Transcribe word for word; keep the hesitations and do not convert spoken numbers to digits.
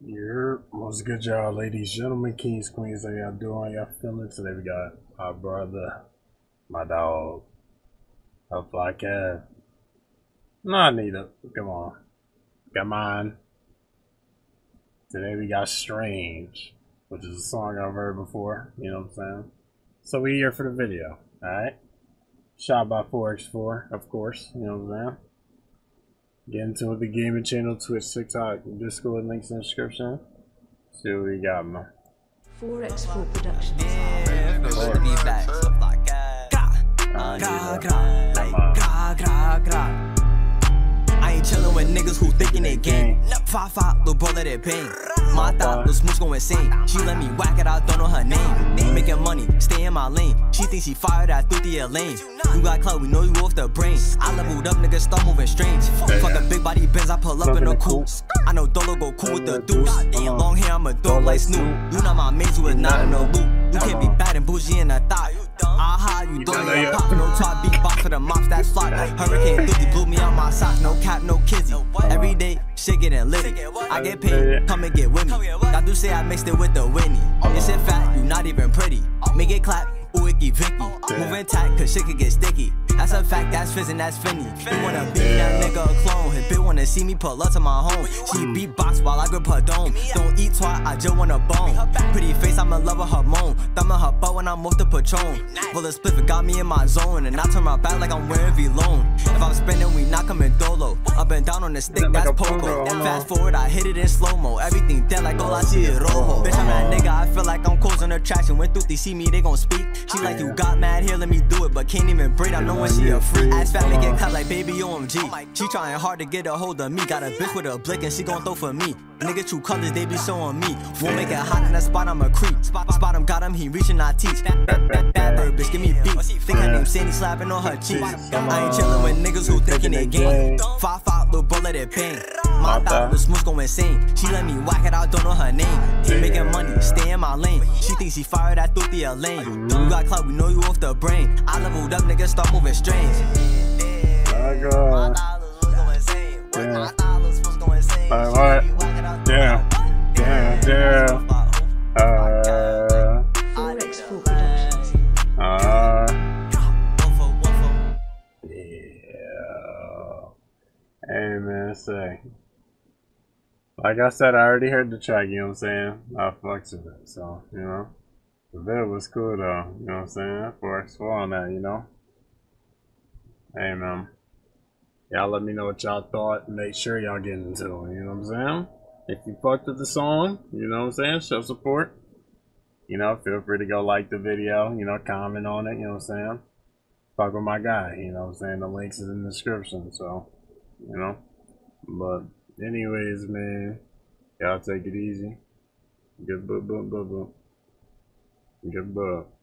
Yep. What's good, y'all? Ladies, gentlemen, kings, queens, how y'all doing? Y'all feeling? Today we got our brother, my dog, a fly cat. No, I need it. Come on. Come on. Today we got Strange, which is a song I've heard before. You know what I'm saying? So we here for the video. Alright? Shot by four X four, of course. You know what I'm saying? Get into the gaming channel, Twitch, TikTok, Discord, links in the description. See what we got, man. four X four Productions. Yeah, I ain't chillin' with niggas who thinkin' they gang. Five five, little bro, let it bang. My thought, little smooth's going insane. She let me whack it, I don't know her name. Making money, stay in my lane. She thinks she fired at thirty a lane. You got clout, we know you off the brain. I leveled up, niggas start moving strange. Fuck a big body Benz, I pull up in a coupe. I know Dolo go cool with the dudes. Ain't long hair, I'm a dog like Snoop. You not my mates, who is not in the loop. You can't be bad and bougie in a thought. Aha, you don't know your pop. No top beat box for the mops that flock. Hurricane Lucy blew me on my sock. No cap, no kizzy. Every day, shit getting lit. I get paid, come and get with me. I do say I mixed it with the Whitney. It's in fact, you not even pretty. Make it clap, ooh, icky, vicky. Moving tight, cause shit could get sticky. That's a fact, that's fizz and that's finny. You wanna be that nigga a clone. His bitch wanna see me pull up to my home. She beatbox while I grip her dome. Don't eat twat, I just wanna bone. Pretty face, I'm in love with her moan. Thumb in her butt when I'm off the Patron. Well, the split got me in my zone. And I turn my back like I'm wearing V-Lone. If I'm spinning, we not coming dolo. Up and down on the stick, that's Poco. Fast forward, I hit it in slow-mo. Everything dead like all I see is rojo. Bitch, I'm that nigga, I feel like I'm causing attraction. When Thuthi see me, they gon' speak. She like, you got mad here, let me do it. But can't even breathe, I know. She a freak, ass fat, make it cut like baby O M G. She trying hard to get a hold of me. Got a bitch with a blick and she gon' throw for me. Nigga, true colors, they be showing me. Won't make it hot in that spot, I'm a creep. Spot, spot him, got him, he reaching, I teach. Bad bird, bitch, give me beat. Think her name Sandy, slapping on her cheek. I ain't chillin' with niggas who thinkin' they game. Five, five, little bro, let it bang. My thought, little smooth go insane. She let me whack it, I don't know her name. Making money, stay in my lane. She thinks she fired at thirty a lane. You got clout, we know you off the brain. I leveled up, niggas start moving strange. My God. Damn. Alright, what? Damn. Damn, damn. Uh. Uh. Yeah. Hey, man, say. Like I said, I already heard the track, you know what I'm saying? I fucks with it, so, you know. The video was cool, though, you know what I'm saying? four X four on that, you know? Hey, man. Y'all let me know what y'all thought. Make sure y'all get into it, you know what I'm saying? If you fucked with the song, you know what I'm saying? Show support. You know, feel free to go like the video, you know, comment on it, you know what I'm saying? Fuck with my guy, you know what I'm saying? The links is in the description, so, you know? But, anyways, man, y'all take it easy. Good boop, boop, boop, boop. Good boop.